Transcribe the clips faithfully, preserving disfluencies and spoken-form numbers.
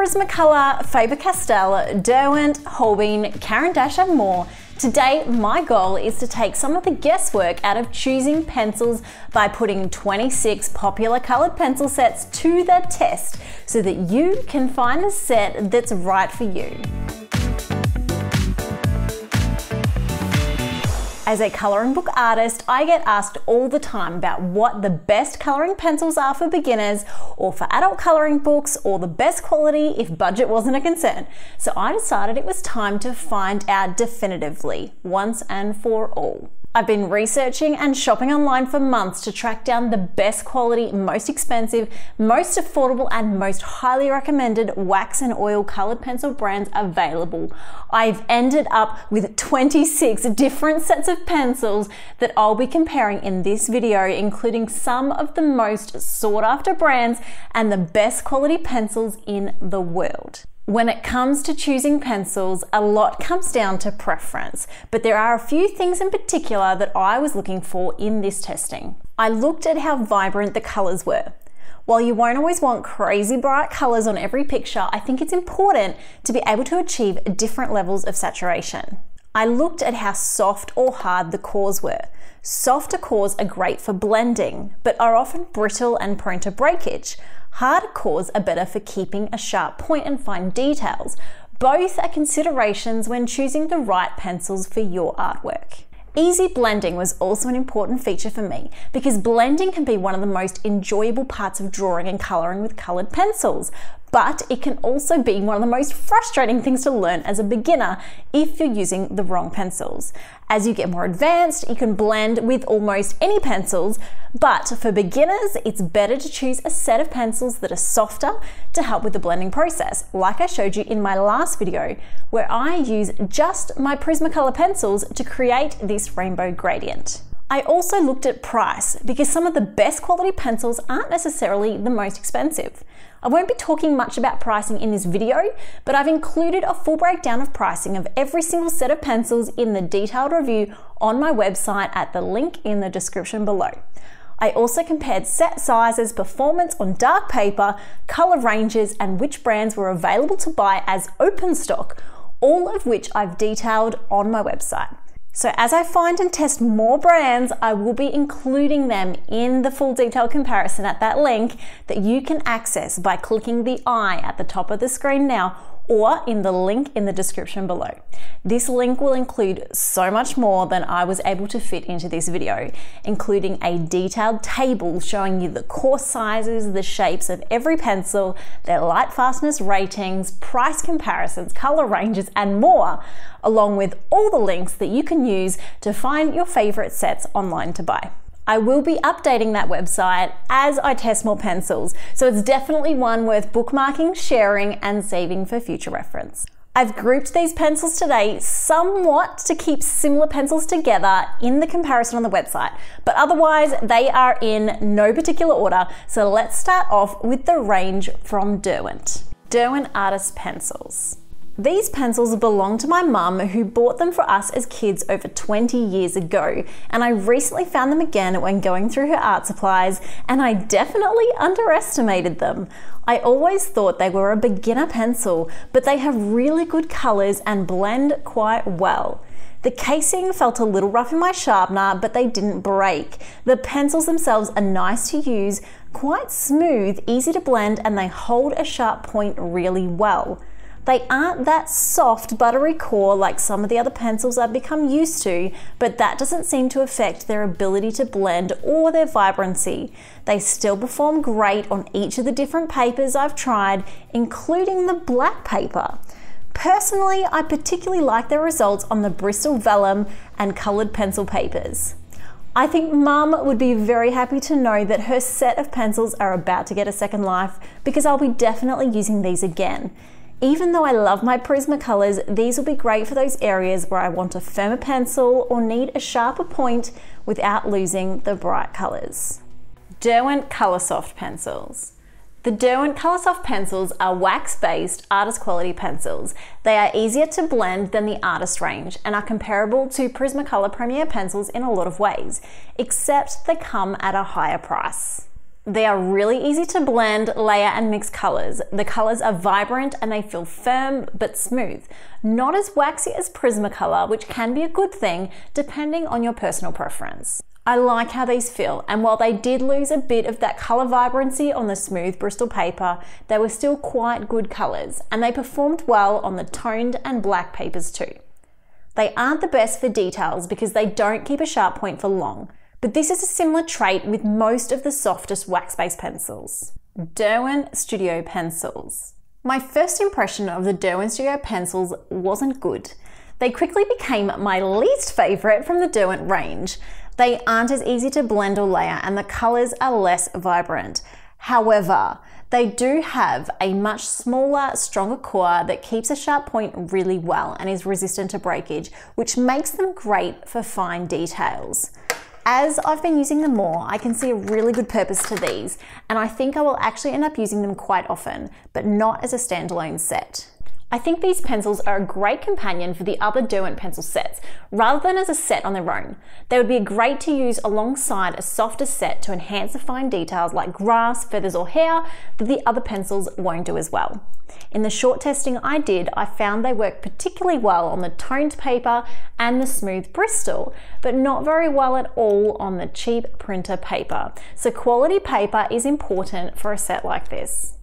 Prismacolor, Faber-Castell, Derwent, Holbein, Caran d'Ache and more, today my goal is to take some of the guesswork out of choosing pencils by putting twenty-six popular coloured pencil sets to the test so that you can find the set that's right for you. As a colouring book artist, I get asked all the time about what the best colouring pencils are for beginners or for adult colouring books, or the best quality if budget wasn't a concern. So I decided it was time to find out definitively, once and for all. I've been researching and shopping online for months to track down the best quality, most expensive, most affordable and most highly recommended wax and oil coloured pencil brands available. I've ended up with twenty-six different sets of pencils that I'll be comparing in this video, including some of the most sought after brands and the best quality pencils in the world. When it comes to choosing pencils, a lot comes down to preference, but there are a few things in particular that I was looking for in this testing. I looked at how vibrant the colours were. While you won't always want crazy bright colours on every picture, I think it's important to be able to achieve different levels of saturation. I looked at how soft or hard the cores were. Softer cores are great for blending, but are often brittle and prone to breakage. Hard cores are better for keeping a sharp point and fine details. Both are considerations when choosing the right pencils for your artwork. Easy blending was also an important feature for me, because blending can be one of the most enjoyable parts of drawing and colouring with coloured pencils, but it can also be one of the most frustrating things to learn as a beginner if you're using the wrong pencils. As you get more advanced, you can blend with almost any pencils, but for beginners, it's better to choose a set of pencils that are softer to help with the blending process, like I showed you in my last video, where I use just my Prismacolor pencils to create this rainbow gradient. I also looked at price, because some of the best quality pencils aren't necessarily the most expensive. I won't be talking much about pricing in this video, but I've included a full breakdown of pricing of every single set of pencils in the detailed review on my website at the link in the description below. I also compared set sizes, performance on dark paper, color ranges, and which brands were available to buy as open stock, all of which I've detailed on my website. So as I find and test more brands, I will be including them in the full detail comparison at that link that you can access by clicking the I at the top of the screen now, or in the link in the description below. This link will include so much more than I was able to fit into this video, including a detailed table showing you the course sizes, the shapes of every pencil, their light fastness ratings, price comparisons, color ranges, and more, along with all the links that you can use to find your favorite sets online to buy. I will be updating that website as I test more pencils, so it's definitely one worth bookmarking, sharing, and saving for future reference. I've grouped these pencils today somewhat to keep similar pencils together in the comparison on the website, but otherwise they are in no particular order, so let's start off with the range from Derwent. Derwent Artist Pencils. These pencils belong to my mum, who bought them for us as kids over twenty years ago, and I recently found them again when going through her art supplies, and I definitely underestimated them. I always thought they were a beginner pencil, but they have really good colours and blend quite well. The casing felt a little rough in my sharpener, but they didn't break. The pencils themselves are nice to use, quite smooth, easy to blend, and they hold a sharp point really well. They aren't that soft, buttery core like some of the other pencils I've become used to, but that doesn't seem to affect their ability to blend or their vibrancy. They still perform great on each of the different papers I've tried, including the black paper. Personally, I particularly like their results on the Bristol vellum and coloured pencil papers. I think Mum would be very happy to know that her set of pencils are about to get a second life, because I'll be definitely using these again. Even though I love my Prismacolors, these will be great for those areas where I want a firmer pencil or need a sharper point without losing the bright colors. Derwent Coloursoft Pencils. The Derwent Coloursoft pencils are wax-based artist quality pencils. They are easier to blend than the artist range and are comparable to Prismacolor Premier pencils in a lot of ways, except they come at a higher price. They are really easy to blend, layer and mix colors. The colors are vibrant and they feel firm but smooth. Not as waxy as Prismacolor, which can be a good thing depending on your personal preference. I like how these feel, and while they did lose a bit of that color vibrancy on the smooth Bristol paper, they were still quite good colors, and they performed well on the toned and black papers too. They aren't the best for details because they don't keep a sharp point for long, but this is a similar trait with most of the softest wax-based pencils. Derwent Studio Pencils. My first impression of the Derwent Studio Pencils wasn't good. They quickly became my least favorite from the Derwent range. They aren't as easy to blend or layer and the colors are less vibrant. However, they do have a much smaller, stronger core that keeps a sharp point really well and is resistant to breakage, which makes them great for fine details. As I've been using them more, I can see a really good purpose to these, and I think I will actually end up using them quite often, but not as a standalone set. I think these pencils are a great companion for the other Derwent pencil sets, rather than as a set on their own. They would be great to use alongside a softer set to enhance the fine details like grass, feathers or hair that the other pencils won't do as well. In the short testing I did, I found they work particularly well on the toned paper and the smooth Bristol, but not very well at all on the cheap printer paper. So quality paper is important for a set like this.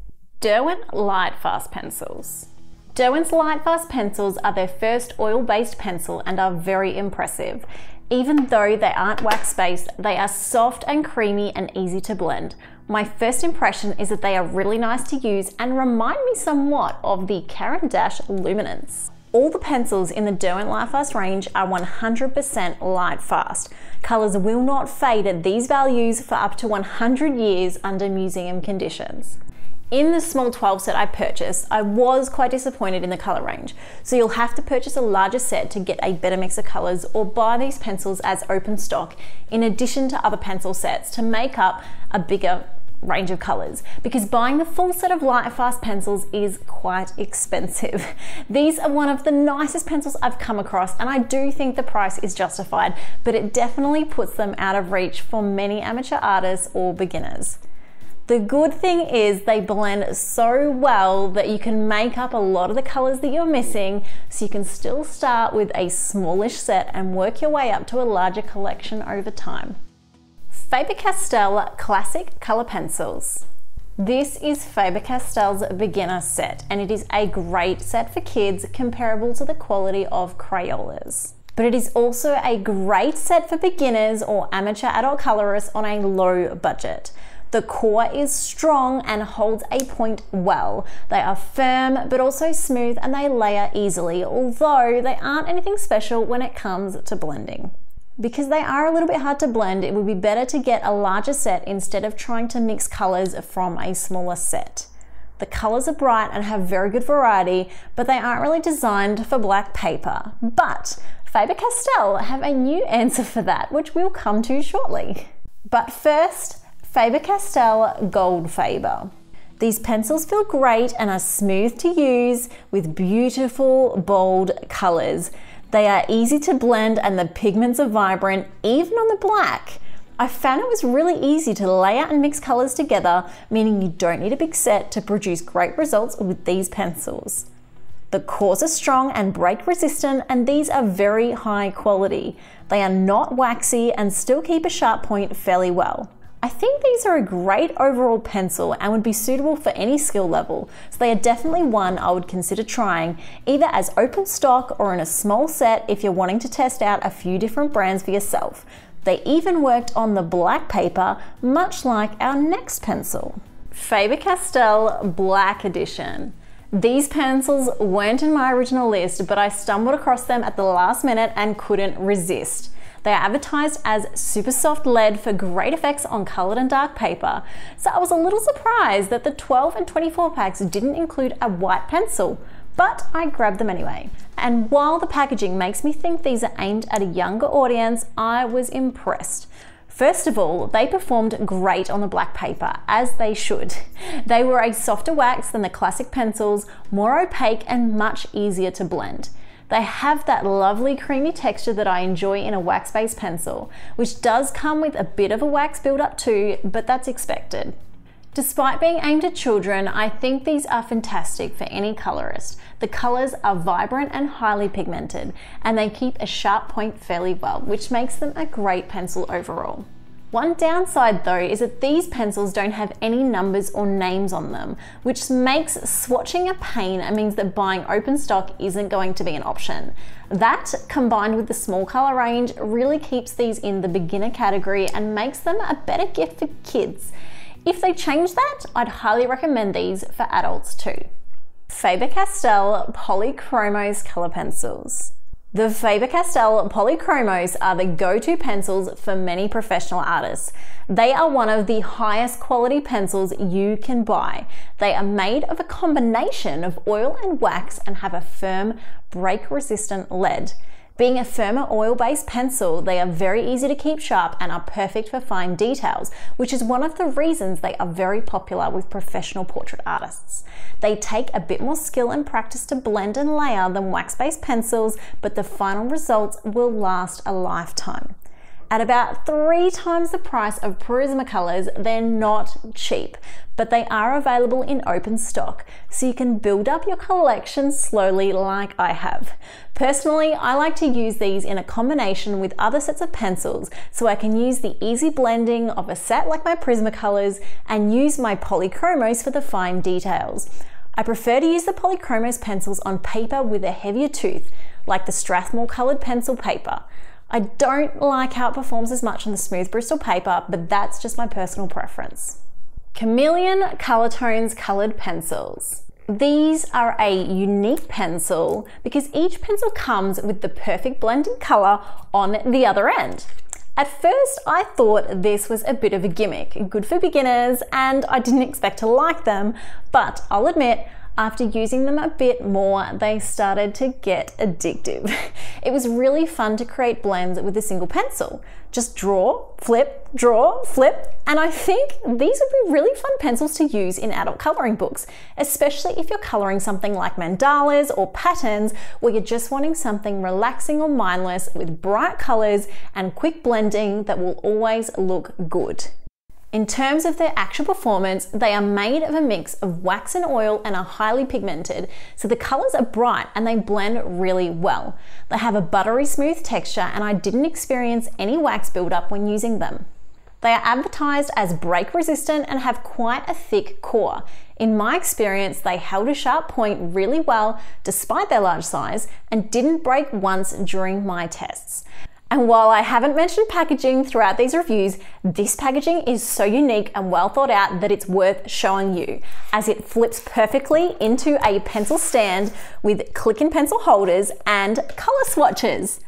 Derwent Light Fast Pencils. Derwent's Light Fast Pencils are their first oil-based pencil and are very impressive. Even though they aren't wax-based, they are soft and creamy and easy to blend. My first impression is that they are really nice to use and remind me somewhat of the Caran d'Ache Luminance. All the pencils in the Derwent Light Fast range are one hundred percent light fast. Colors will not fade at these values for up to one hundred years under museum conditions. In the small twelve set I purchased, I was quite disappointed in the color range, so you'll have to purchase a larger set to get a better mix of colors or buy these pencils as open stock in addition to other pencil sets to make up a bigger range of colors, because buying the full set of light fast pencils is quite expensive. These are one of the nicest pencils I've come across, and I do think the price is justified, but it definitely puts them out of reach for many amateur artists or beginners. The good thing is they blend so well that you can make up a lot of the colors that you're missing, so you can still start with a smallish set and work your way up to a larger collection over time. Faber-Castell Classic Color Pencils. This is Faber-Castell's beginner set, and it is a great set for kids, comparable to the quality of Crayolas. But it is also a great set for beginners or amateur adult colorists on a low budget. The core is strong and holds a point well. They are firm but also smooth, and they layer easily, although they aren't anything special when it comes to blending. Because they are a little bit hard to blend, it would be better to get a larger set instead of trying to mix colors from a smaller set. The colors are bright and have very good variety, but they aren't really designed for black paper. But Faber-Castell have a new answer for that, which we'll come to shortly. But first, Faber-Castell Gold Faber. These pencils feel great and are smooth to use with beautiful, bold colors. They are easy to blend and the pigments are vibrant, even on the black. I found it was really easy to layer and mix colors together, meaning you don't need a big set to produce great results with these pencils. The cores are strong and break resistant, and these are very high quality. They are not waxy and still keep a sharp point fairly well. I think these are a great overall pencil and would be suitable for any skill level, so they are definitely one I would consider trying, either as open stock or in a small set if you're wanting to test out a few different brands for yourself. They even worked on the black paper, much like our next pencil. Faber-Castell Black Edition. These pencils weren't in my original list, but I stumbled across them at the last minute and couldn't resist. They are advertised as super soft lead for great effects on coloured and dark paper, so I was a little surprised that the twelve and twenty-four packs didn't include a white pencil, but I grabbed them anyway. And while the packaging makes me think these are aimed at a younger audience, I was impressed. First of all, they performed great on the black paper, as they should. They were a softer wax than the classic pencils, more opaque and much easier to blend. They have that lovely creamy texture that I enjoy in a wax-based pencil, which does come with a bit of a wax buildup too, but that's expected. Despite being aimed at children, I think these are fantastic for any colorist. The colors are vibrant and highly pigmented, and they keep a sharp point fairly well, which makes them a great pencil overall. One downside though is that these pencils don't have any numbers or names on them, which makes swatching a pain and means that buying open stock isn't going to be an option. That, combined with the small color range, really keeps these in the beginner category and makes them a better gift for kids. If they change that, I'd highly recommend these for adults too. Faber-Castell Polychromos Color Pencils. The Faber-Castell Polychromos are the go-to pencils for many professional artists. They are one of the highest quality pencils you can buy. They are made of a combination of oil and wax and have a firm, break-resistant lead. Being a firmer oil-based pencil, they are very easy to keep sharp and are perfect for fine details, which is one of the reasons they are very popular with professional portrait artists. They take a bit more skill and practice to blend and layer than wax-based pencils, but the final results will last a lifetime. At about three times the price of Prismacolors, they're not cheap, but they are available in open stock, so you can build up your collection slowly like I have. Personally, I like to use these in a combination with other sets of pencils, so I can use the easy blending of a set like my Prismacolors and use my Polychromos for the fine details. I prefer to use the Polychromos pencils on paper with a heavier tooth, like the Strathmore coloured pencil paper. I don't like how it performs as much on the smooth Bristol paper, but that's just my personal preference. Chameleon Colour Tones Coloured Pencils. These are a unique pencil because each pencil comes with the perfect blending colour on the other end. At first, I thought this was a bit of a gimmick, good for beginners, and I didn't expect to like them, but I'll admit, after using them a bit more, they started to get addictive. It was really fun to create blends with a single pencil. Just draw, flip, draw, flip, and I think these would be really fun pencils to use in adult coloring books, especially if you're coloring something like mandalas or patterns where you're just wanting something relaxing or mindless with bright colors and quick blending that will always look good. In terms of their actual performance, they are made of a mix of wax and oil and are highly pigmented, so the colors are bright and they blend really well. They have a buttery smooth texture and I didn't experience any wax buildup when using them. They are advertised as break resistant and have quite a thick core. In my experience, they held a sharp point really well despite their large size and didn't break once during my tests. And while I haven't mentioned packaging throughout these reviews, this packaging is so unique and well thought out that it's worth showing you, as it flips perfectly into a pencil stand with click and pencil holders and color swatches.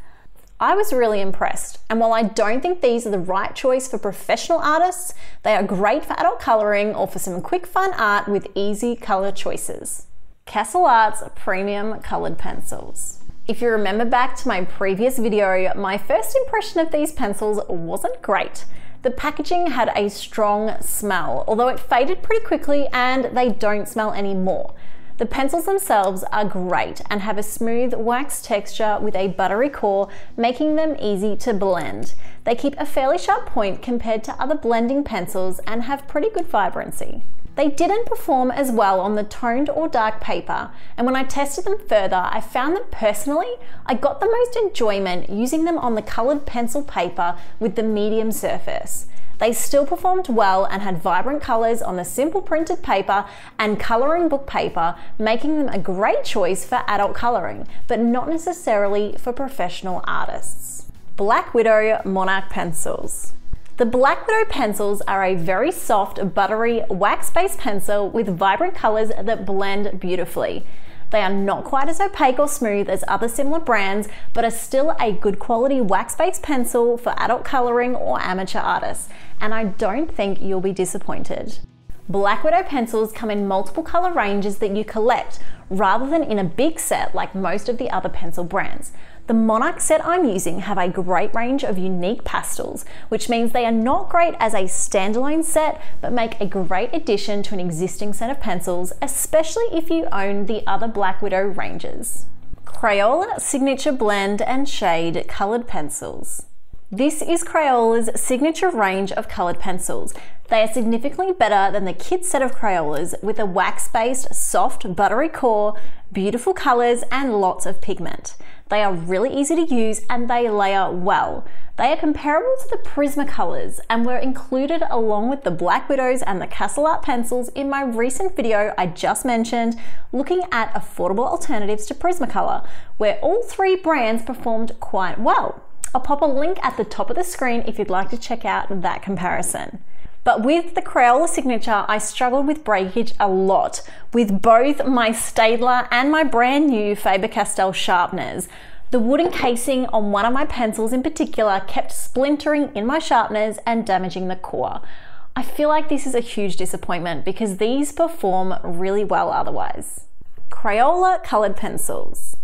I was really impressed, and while I don't think these are the right choice for professional artists, they are great for adult coloring or for some quick fun art with easy color choices. Castle Arts Premium Colored Pencils. If you remember back to my previous video, my first impression of these pencils wasn't great. The packaging had a strong smell, although it faded pretty quickly and they don't smell anymore. The pencils themselves are great and have a smooth wax texture with a buttery core, making them easy to blend. They keep a fairly sharp point compared to other blending pencils and have pretty good vibrancy. They didn't perform as well on the toned or dark paper, and when I tested them further, I found that personally, I got the most enjoyment using them on the coloured pencil paper with the medium surface. They still performed well and had vibrant colours on the simple printed paper and colouring book paper, making them a great choice for adult colouring, but not necessarily for professional artists. Black Widow Monarch Pencils. The Black Widow pencils are a very soft, buttery, wax-based pencil with vibrant colors that blend beautifully. They are not quite as opaque or smooth as other similar brands, but are still a good quality wax-based pencil for adult coloring or amateur artists, and I don't think you'll be disappointed. Black Widow pencils come in multiple color ranges that you collect, rather than in a big set like most of the other pencil brands. The Monarch set I'm using have a great range of unique pastels, which means they are not great as a standalone set, but make a great addition to an existing set of pencils, especially if you own the other Black Widow ranges. Crayola Signature Blend and Shade Coloured Pencils. This is Crayola's signature range of coloured pencils. They are significantly better than the kit set of Crayolas, with a wax-based, soft, buttery core, beautiful colours and lots of pigment. They are really easy to use and they layer well. They are comparable to the Prismacolors and were included along with the Black Widows and the Castle Arts pencils in my recent video I just mentioned, looking at affordable alternatives to Prismacolor, where all three brands performed quite well. I'll pop a link at the top of the screen if you'd like to check out that comparison. But with the Crayola Signature, I struggled with breakage a lot with both my Staedtler and my brand new Faber-Castell sharpeners. The wooden casing on one of my pencils in particular kept splintering in my sharpeners and damaging the core. I feel like this is a huge disappointment because these perform really well otherwise. Crayola Coloured Pencils.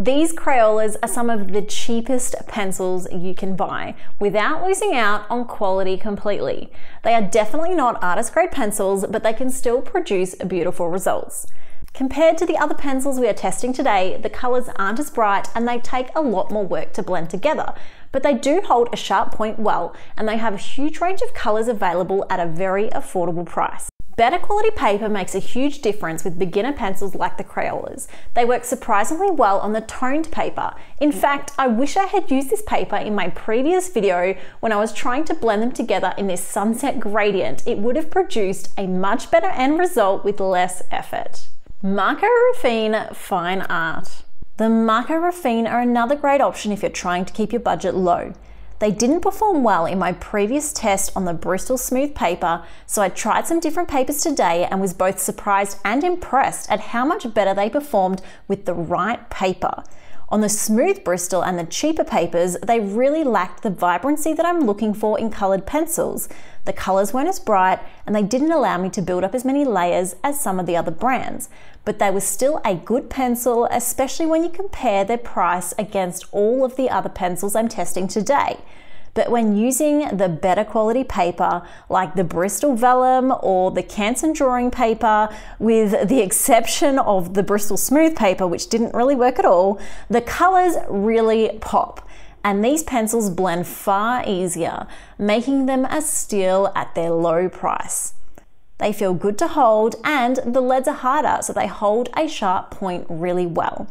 These Crayolas are some of the cheapest pencils you can buy without losing out on quality completely. They are definitely not artist grade pencils, but they can still produce beautiful results. Compared to the other pencils we are testing today, the colors aren't as bright and they take a lot more work to blend together, but they do hold a sharp point well and they have a huge range of colors available at a very affordable price. Better quality paper makes a huge difference with beginner pencils like the Crayolas. They work surprisingly well on the toned paper. In fact, I wish I had used this paper in my previous video when I was trying to blend them together in this sunset gradient. It would have produced a much better end result with less effort. Marco Raffine Fine Art. The Marco Raffine are another great option if you're trying to keep your budget low. They didn't perform well in my previous test on the Bristol Smooth paper, so I tried some different papers today and was both surprised and impressed at how much better they performed with the right paper. On the smooth Bristol and the cheaper papers, they really lacked the vibrancy that I'm looking for in coloured pencils. The colours weren't as bright and they didn't allow me to build up as many layers as some of the other brands, but they were still a good pencil, especially when you compare their price against all of the other pencils I'm testing today. But when using the better quality paper, like the Bristol Vellum or the Canson Drawing paper, with the exception of the Bristol Smooth paper, which didn't really work at all, the colors really pop. And these pencils blend far easier, making them a steal at their low price. They feel good to hold and the leads are harder, so they hold a sharp point really well.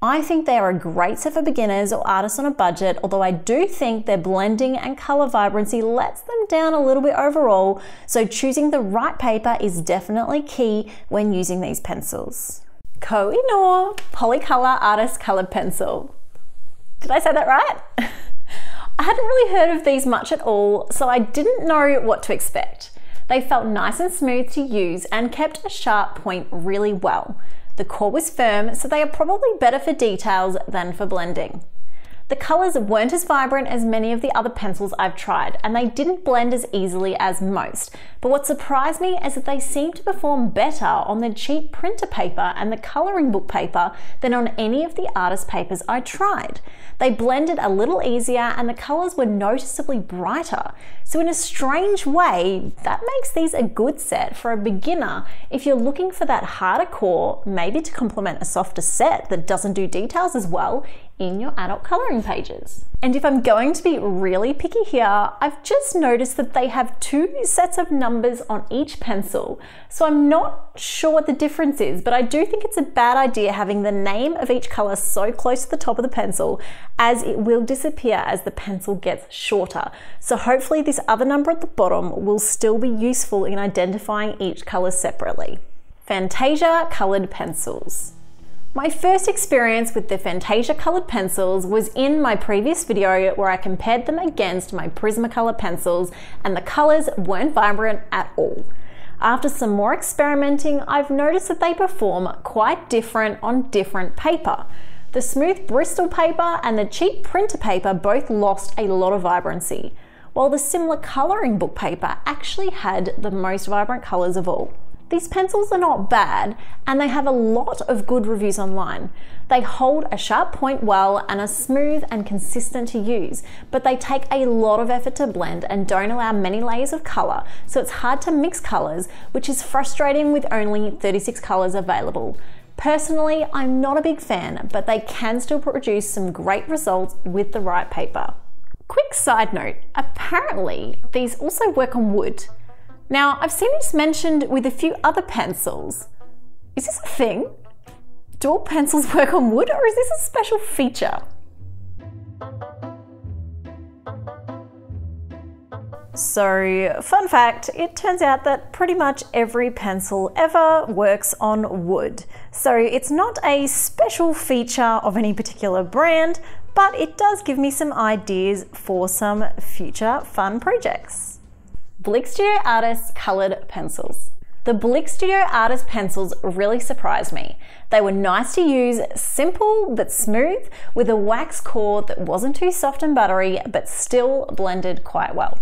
I think they are a great set for beginners or artists on a budget, although I do think their blending and color vibrancy lets them down a little bit overall, so choosing the right paper is definitely key when using these pencils. Koh-I-Noor Polycolor Artist Colored Pencil. Did I say that right? I hadn't really heard of these much at all, so I didn't know what to expect. They felt nice and smooth to use and kept a sharp point really well. The core was firm, so they are probably better for details than for blending. The colors weren't as vibrant as many of the other pencils I've tried, and they didn't blend as easily as most. But what surprised me is that they seemed to perform better on the cheap printer paper and the coloring book paper than on any of the artist papers I tried. They blended a little easier and the colors were noticeably brighter. So in a strange way, that makes these a good set for a beginner if you're looking for that harder core, maybe to complement a softer set that doesn't do details as well in your adult coloring pages. And if I'm going to be really picky here, I've just noticed that they have two sets of numbers on each pencil. So I'm not sure what the difference is, but I do think it's a bad idea having the name of each color so close to the top of the pencil, as it will disappear as the pencil gets shorter. So hopefully this other number at the bottom will still be useful in identifying each color separately. Fantasia Colored Pencils. My first experience with the Fantasia coloured pencils was in my previous video where I compared them against my Prismacolor pencils and the colours weren't vibrant at all. After some more experimenting, I've noticed that they perform quite different on different paper. The smooth Bristol paper and the cheap printer paper both lost a lot of vibrancy, while the similar colouring book paper actually had the most vibrant colours of all. These pencils are not bad and they have a lot of good reviews online. They hold a sharp point well and are smooth and consistent to use, but they take a lot of effort to blend and don't allow many layers of color, so it's hard to mix colors, which is frustrating with only thirty-six colors available. Personally, I'm not a big fan, but they can still produce some great results with the right paper. Quick side note, apparently these also work on wood. Now, I've seen this mentioned with a few other pencils. Is this a thing? Do all pencils work on wood, or is this a special feature? So, fun fact, it turns out that pretty much every pencil ever works on wood. So it's not a special feature of any particular brand, but it does give me some ideas for some future fun projects. Blick Studio Artist coloured pencils. The Blick Studio Artist pencils really surprised me. They were nice to use, simple but smooth, with a wax core that wasn't too soft and buttery, but still blended quite well.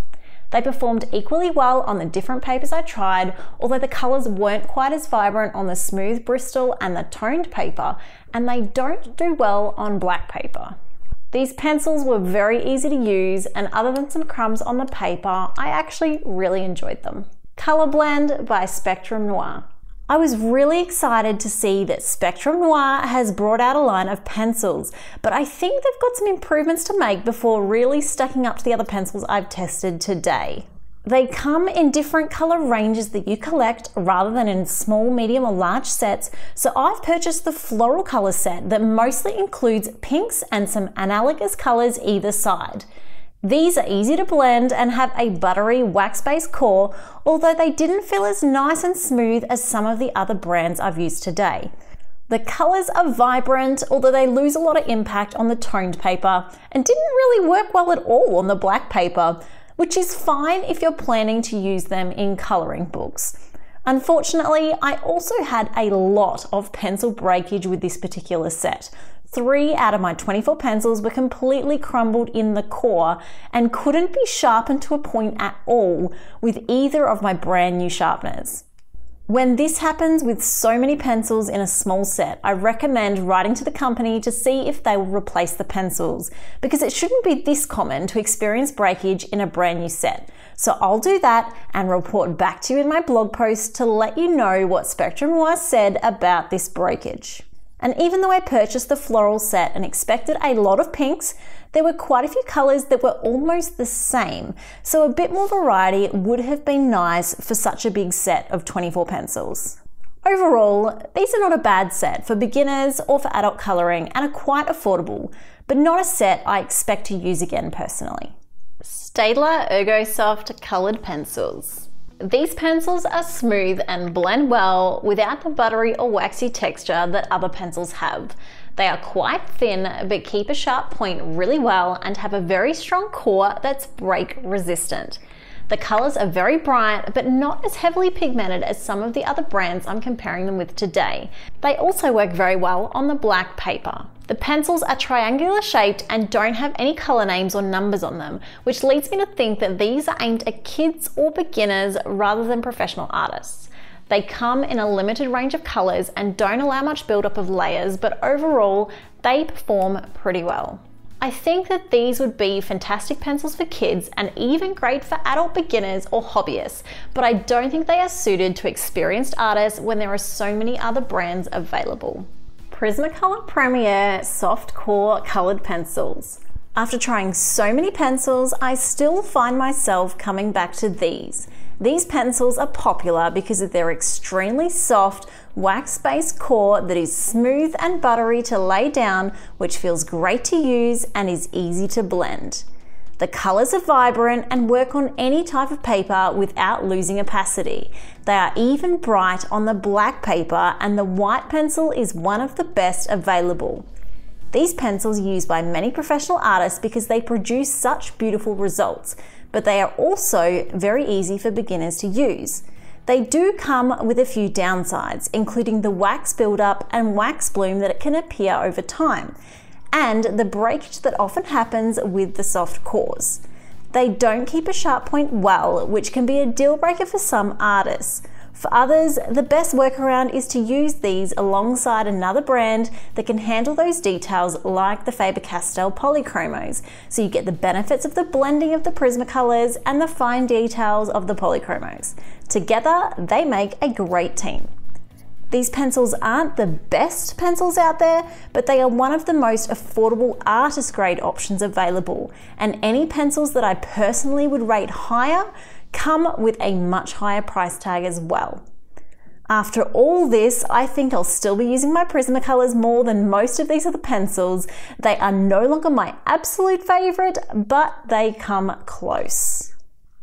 They performed equally well on the different papers I tried, although the colours weren't quite as vibrant on the smooth Bristol and the toned paper, and they don't do well on black paper. These pencils were very easy to use, and other than some crumbs on the paper, I actually really enjoyed them. ColourBlend by Spectrum Noir. I was really excited to see that Spectrum Noir has brought out a line of pencils, but I think they've got some improvements to make before really stacking up to the other pencils I've tested today. They come in different color ranges that you collect rather than in small, medium or large sets, so I've purchased the floral color set that mostly includes pinks and some analogous colors either side. These are easy to blend and have a buttery wax-based core, although they didn't feel as nice and smooth as some of the other brands I've used today. The colors are vibrant, although they lose a lot of impact on the toned paper and didn't really work well at all on the black paper, which is fine if you're planning to use them in coloring books. Unfortunately, I also had a lot of pencil breakage with this particular set. Three out of my twenty-four pencils were completely crumbled in the core and couldn't be sharpened to a point at all with either of my brand new sharpeners. When this happens with so many pencils in a small set, I recommend writing to the company to see if they will replace the pencils, because it shouldn't be this common to experience breakage in a brand new set. So I'll do that and report back to you in my blog post to let you know what Spectrum Noir said about this breakage. And even though I purchased the floral set and expected a lot of pinks, there were quite a few colors that were almost the same, so a bit more variety would have been nice for such a big set of twenty-four pencils. Overall, these are not a bad set for beginners or for adult coloring and are quite affordable, but not a set I expect to use again personally. Staedtler Ergosoft colored pencils. These pencils are smooth and blend well without the buttery or waxy texture that other pencils have. They are quite thin but keep a sharp point really well and have a very strong core that's break resistant. The colors are very bright but not as heavily pigmented as some of the other brands I'm comparing them with today. They also work very well on the black paper. The pencils are triangular shaped and don't have any color names or numbers on them, which leads me to think that these are aimed at kids or beginners rather than professional artists. They come in a limited range of colors and don't allow much buildup of layers, but overall they perform pretty well. I think that these would be fantastic pencils for kids and even great for adult beginners or hobbyists, but I don't think they are suited to experienced artists when there are so many other brands available. Prismacolor Premier Soft Core Colored Pencils. After trying so many pencils, I still find myself coming back to these. These pencils are popular because of their extremely soft, wax-based core that is smooth and buttery to lay down, which feels great to use and is easy to blend. The colors are vibrant and work on any type of paper without losing opacity. They are even bright on the black paper, and the white pencil is one of the best available. These pencils are used by many professional artists because they produce such beautiful results, but they are also very easy for beginners to use. They do come with a few downsides, including the wax buildup and wax bloom that it can appear over time, and the breakage that often happens with the soft cores. They don't keep a sharp point well, which can be a deal breaker for some artists. For others, the best workaround is to use these alongside another brand that can handle those details, like the Faber-Castell Polychromos, so you get the benefits of the blending of the Prismacolors and the fine details of the Polychromos. Together, they make a great team. These pencils aren't the best pencils out there, but they are one of the most affordable artist grade options available, and any pencils that I personally would rate higher come with a much higher price tag as well. After all this, I think I'll still be using my Prismacolors more than most of these other pencils. They are no longer my absolute favorite, but they come close.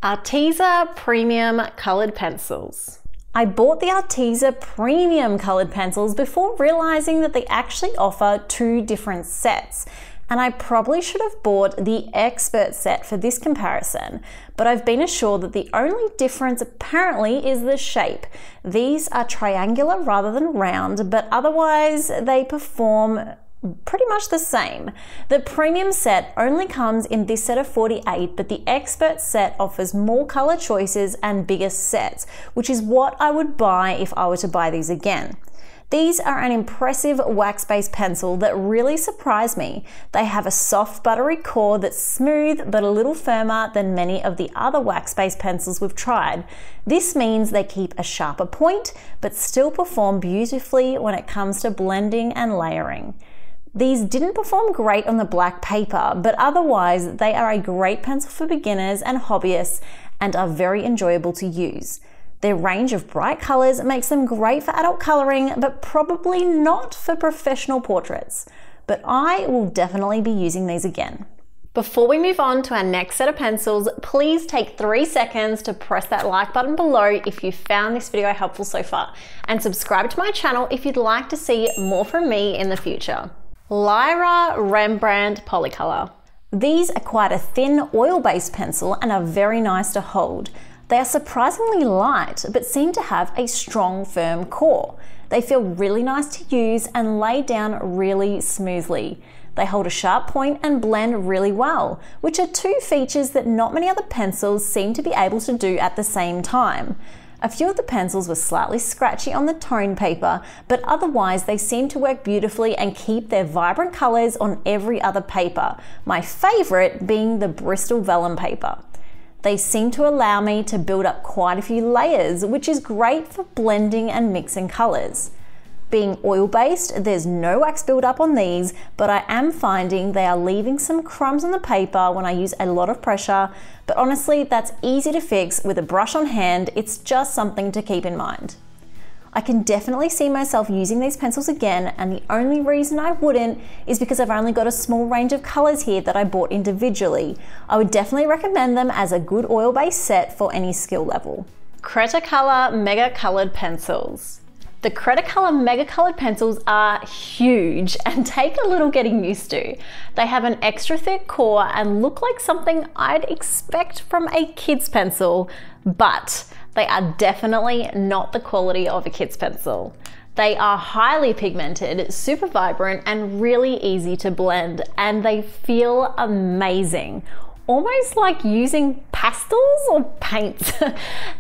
Arteza Premium Colored Pencils. I bought the Arteza Premium Colored Pencils before realizing that they actually offer two different sets. And I probably should have bought the expert set for this comparison, but I've been assured that the only difference apparently is the shape. These are triangular rather than round, but otherwise they perform pretty much the same. The premium set only comes in this set of forty-eight, but the expert set offers more color choices and bigger sets, which is what I would buy if I were to buy these again. These are an impressive wax-based pencil that really surprised me. They have a soft, buttery core that's smooth but a little firmer than many of the other wax-based pencils we've tried. This means they keep a sharper point but still perform beautifully when it comes to blending and layering. These didn't perform great on the black paper, but otherwise they are a great pencil for beginners and hobbyists and are very enjoyable to use. Their range of bright colors makes them great for adult coloring, but probably not for professional portraits. But I will definitely be using these again. Before we move on to our next set of pencils, please take three seconds to press that like button below if you found this video helpful so far, and subscribe to my channel if you'd like to see more from me in the future. Lyra Rembrandt Polycolor. These are quite a thin oil-based pencil and are very nice to hold. They are surprisingly light, but seem to have a strong, firm core. They feel really nice to use and lay down really smoothly. They hold a sharp point and blend really well, which are two features that not many other pencils seem to be able to do at the same time. A few of the pencils were slightly scratchy on the tone paper, but otherwise they seem to work beautifully and keep their vibrant colors on every other paper, my favorite being the Bristol Vellum paper. They seem to allow me to build up quite a few layers, which is great for blending and mixing colors. Being oil-based, there's no wax buildup on these, but I am finding they are leaving some crumbs on the paper when I use a lot of pressure, but honestly, that's easy to fix with a brush on hand. It's just something to keep in mind. I can definitely see myself using these pencils again, and the only reason I wouldn't is because I've only got a small range of colors here that I bought individually. I would definitely recommend them as a good oil-based set for any skill level. Cretacolor Mega Colored Pencils. The Cretacolor Mega Colored Pencils are huge and take a little getting used to. They have an extra thick core and look like something I'd expect from a kid's pencil, but they are definitely not the quality of a kid's pencil. They are highly pigmented, super vibrant, and really easy to blend, and they feel amazing. Almost like using pastels or paints.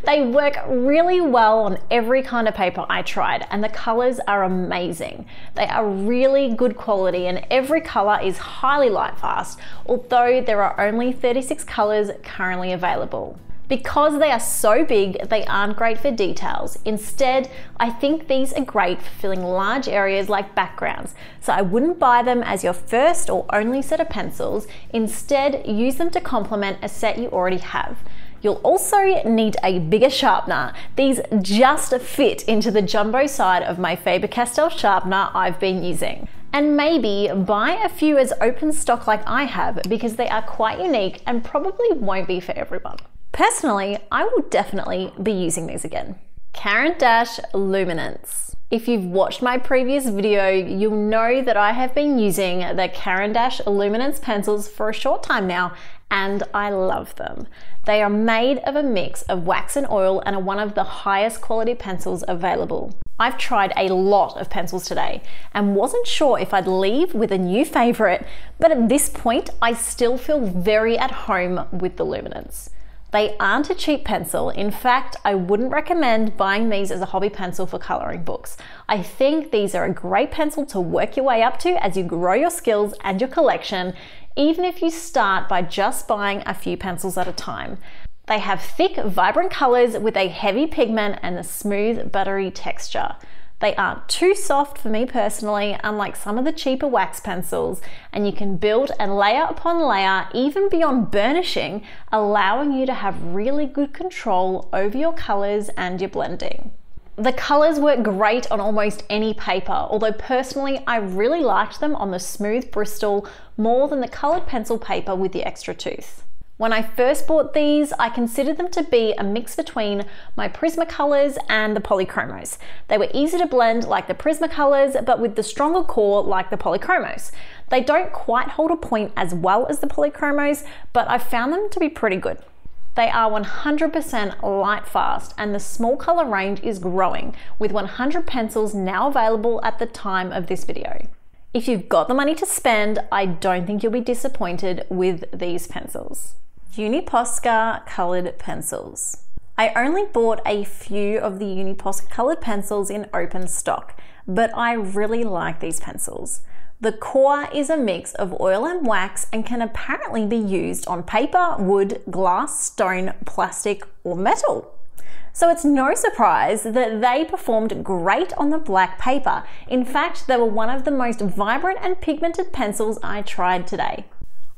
They work really well on every kind of paper I tried, and the colors are amazing. They are really good quality, and every color is highly light fast, although there are only thirty-six colors currently available. Because they are so big, they aren't great for details. Instead, I think these are great for filling large areas like backgrounds. So I wouldn't buy them as your first or only set of pencils. Instead, use them to complement a set you already have. You'll also need a bigger sharpener. These just fit into the jumbo side of my Faber-Castell sharpener I've been using. And maybe buy a few as open stock like I have, because they are quite unique and probably won't be for everyone. Personally, I will definitely be using these again. Caran d'Ache Luminance. If you've watched my previous video, you'll know that I have been using the Caran d'Ache Luminance pencils for a short time now, and I love them. They are made of a mix of wax and oil and are one of the highest quality pencils available. I've tried a lot of pencils today and wasn't sure if I'd leave with a new favorite, but at this point, I still feel very at home with the Luminance. They aren't a cheap pencil. In fact, I wouldn't recommend buying these as a hobby pencil for coloring books. I think these are a great pencil to work your way up to as you grow your skills and your collection, even if you start by just buying a few pencils at a time. They have thick, vibrant colors with a heavy pigment and a smooth, buttery texture. They aren't too soft for me personally, unlike some of the cheaper wax pencils, and you can build and layer upon layer, even beyond burnishing, allowing you to have really good control over your colors and your blending. The colors work great on almost any paper, although personally I really liked them on the smooth Bristol more than the colored pencil paper with the extra tooth. When I first bought these, I considered them to be a mix between my Prismacolors and the Polychromos. They were easy to blend like the Prismacolors, but with the stronger core like the Polychromos. They don't quite hold a point as well as the Polychromos, but I found them to be pretty good. They are one hundred percent light fast, and the small color range is growing, with one hundred pencils now available at the time of this video. If you've got the money to spend, I don't think you'll be disappointed with these pencils. Uni-Posca colored pencils. I only bought a few of the Uni-Posca colored pencils in open stock, but I really like these pencils. The core is a mix of oil and wax and can apparently be used on paper, wood, glass, stone, plastic, or metal. So it's no surprise that they performed great on the black paper. In fact, they were one of the most vibrant and pigmented pencils I tried today.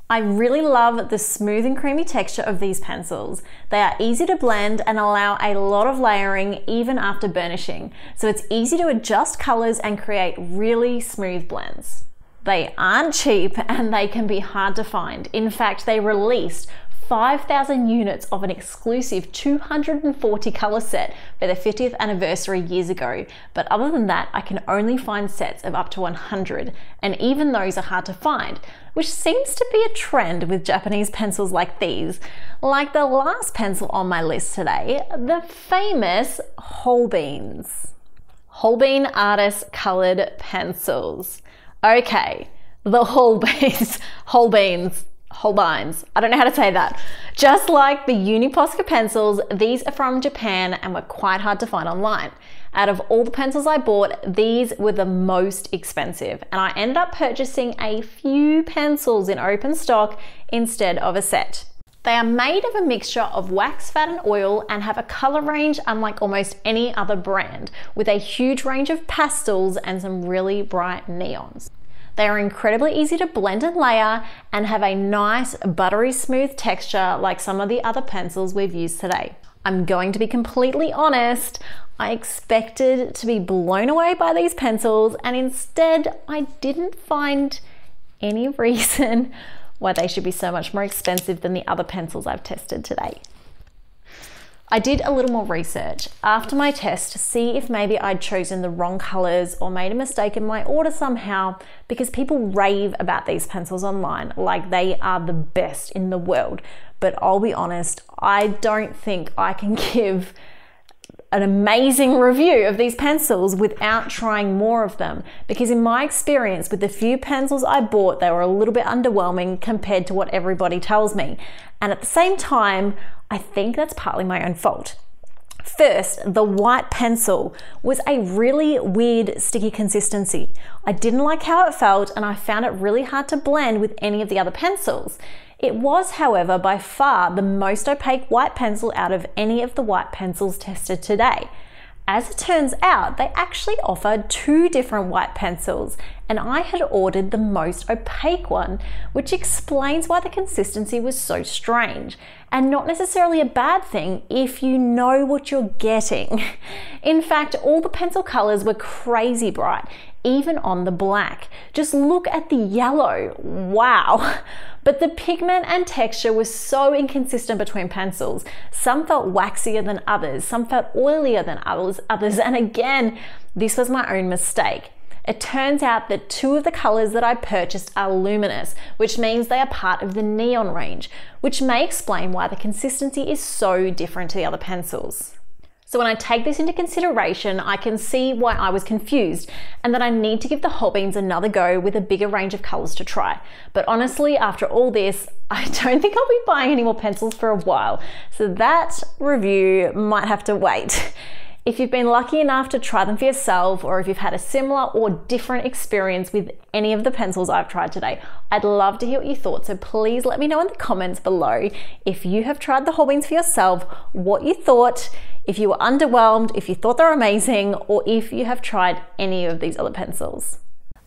I really love the smooth and creamy texture of these pencils. They are easy to blend and allow a lot of layering even after burnishing, so it's easy to adjust colors and create really smooth blends. They aren't cheap and they can be hard to find. In fact, they released five thousand units of an exclusive two hundred forty color set for their fiftieth anniversary years ago, but other than that, I can only find sets of up to one hundred, and even those are hard to find, which seems to be a trend with Japanese pencils like these. Like the last pencil on my list today, the famous Holbeins. Holbein Artist Colored Pencils. Okay, the Holbeins, Holbeins, Holbeins, I don't know how to say that. Just like the Uni-Posca pencils, these are from Japan and were quite hard to find online. Out of all the pencils I bought, these were the most expensive, and I ended up purchasing a few pencils in open stock instead of a set. They are made of a mixture of wax, fat, and oil, and have a color range unlike almost any other brand, with a huge range of pastels and some really bright neons. They are incredibly easy to blend and layer and have a nice buttery smooth texture like some of the other pencils we've used today. I'm going to be completely honest, I expected to be blown away by these pencils, and instead I didn't find any reason why they should be so much more expensive than the other pencils I've tested today. I did a little more research after my test to see if maybe I'd chosen the wrong colors or made a mistake in my order somehow, because people rave about these pencils online like they are the best in the world. But I'll be honest, I don't think I can give an amazing review of these pencils without trying more of them, because in my experience with the few pencils I bought, they were a little bit underwhelming compared to what everybody tells me. And at the same time, I think that's partly my own fault. First, the white pencil was a really weird sticky consistency. I didn't like how it felt, and I found it really hard to blend with any of the other pencils. It was, however, by far the most opaque white pencil out of any of the white pencils tested today. As it turns out, they actually offer two different white pencils, and I had ordered the most opaque one, which explains why the consistency was so strange, and not necessarily a bad thing if you know what you're getting. In fact, all the pencil colors were crazy bright, even on the black. Just look at the yellow, wow. But the pigment and texture was so inconsistent between pencils. Some felt waxier than others, some felt oilier than others, others. And again, this was my own mistake. It turns out that two of the colors that I purchased are luminous, which means they are part of the neon range, which may explain why the consistency is so different to the other pencils. So when I take this into consideration, I can see why I was confused, and that I need to give the Holbeins another go with a bigger range of colors to try. But honestly, after all this, I don't think I'll be buying any more pencils for a while. So that review might have to wait. If you've been lucky enough to try them for yourself, or if you've had a similar or different experience with any of the pencils I've tried today, I'd love to hear what you thought. So please let me know in the comments below if you have tried the Holbeins for yourself, what you thought, if you were underwhelmed, if you thought they're amazing, or if you have tried any of these other pencils.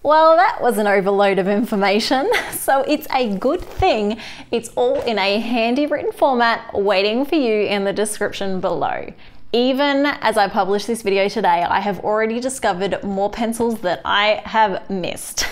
Well, that was an overload of information, so it's a good thing it's all in a handy written format waiting for you in the description below. Even as I publish this video today, I have already discovered more pencils that I have missed,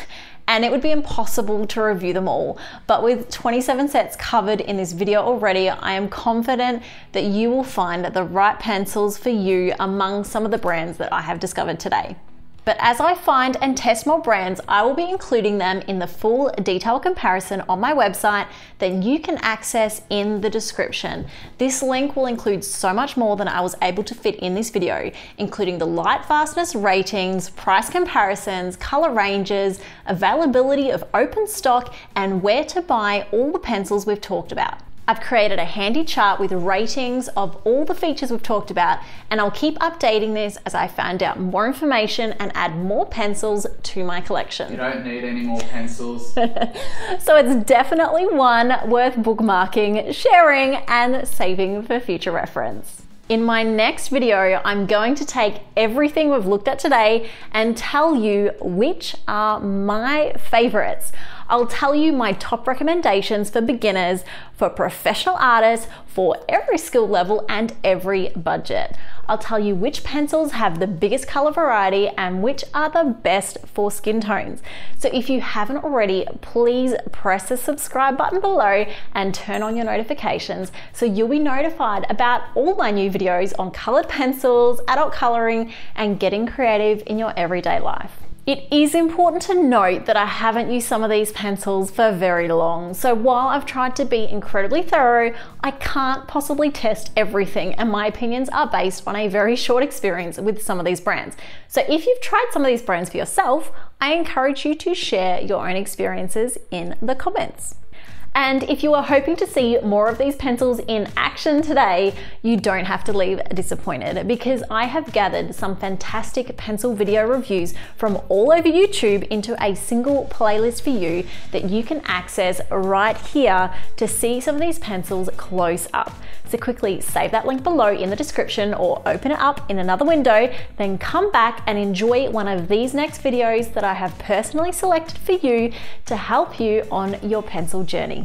and it would be impossible to review them all. But with twenty-seven sets covered in this video already, I am confident that you will find the right pencils for you among some of the brands that I have discovered today. But as I find and test more brands, I will be including them in the full detail comparison on my website that you can access in the description. This link will include so much more than I was able to fit in this video, including the light fastness ratings, price comparisons, color ranges, availability of open stock, and where to buy all the pencils we've talked about. I've created a handy chart with ratings of all the features we've talked about, and I'll keep updating this as I find out more information and add more pencils to my collection. You don't need any more pencils. So it's definitely one worth bookmarking, sharing, and saving for future reference. In my next video, I'm going to take everything we've looked at today and tell you which are my favorites. I'll tell you my top recommendations for beginners, for professional artists, for every skill level and every budget. I'll tell you which pencils have the biggest color variety and which are the best for skin tones. So if you haven't already, please press the subscribe button below and turn on your notifications so you'll be notified about all my new videos on colored pencils, adult coloring, and getting creative in your everyday life. It is important to note that I haven't used some of these pencils for very long, so while I've tried to be incredibly thorough, I can't possibly test everything, and my opinions are based on a very short experience with some of these brands. So if you've tried some of these brands for yourself, I encourage you to share your own experiences in the comments. And if you are hoping to see more of these pencils in action today, you don't have to leave disappointed, because I have gathered some fantastic pencil video reviews from all over YouTube into a single playlist for you that you can access right here to see some of these pencils close up. So quickly save that link below in the description or open it up in another window, then come back and enjoy one of these next videos that I have personally selected for you to help you on your pencil journey.